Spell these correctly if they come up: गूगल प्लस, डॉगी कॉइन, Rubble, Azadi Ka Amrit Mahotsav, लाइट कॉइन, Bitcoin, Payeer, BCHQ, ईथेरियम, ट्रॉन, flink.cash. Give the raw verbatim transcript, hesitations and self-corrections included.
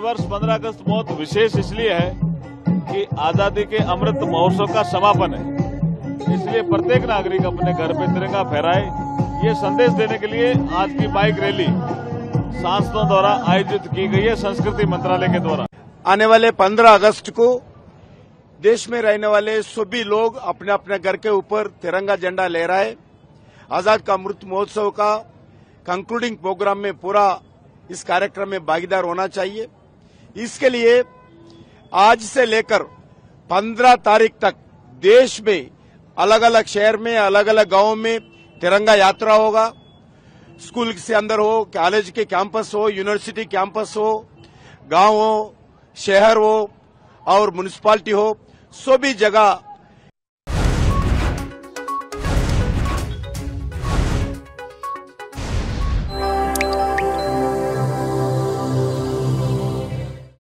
वर्ष पंद्रह अगस्त बहुत विशेष इसलिए है कि आजादी के अमृत महोत्सव का समापन है, इसलिए प्रत्येक नागरिक अपने घर पे तिरंगा फहराए, ये संदेश देने के लिए आज की बाइक रैली सांसदों द्वारा आयोजित की गई है संस्कृति मंत्रालय के द्वारा। आने वाले पंद्रह अगस्त को देश में रहने वाले सभी लोग अपने अपने घर के ऊपर तिरंगा झंडा लहराए। आजाद का अमृत महोत्सव का कंक्लूडिंग प्रोग्राम में पूरा इस कार्यक्रम में भागीदार होना चाहिए। इसके लिए आज से लेकर पंद्रह तारीख तक देश में अलग अलग शहर में अलग अलग गांवों में तिरंगा यात्रा होगा। स्कूल से अंदर हो, कॉलेज के कैंपस हो, यूनिवर्सिटी कैंपस हो, गांव हो, शहर हो और म्यूनिसिपालिटी हो, सभी जगह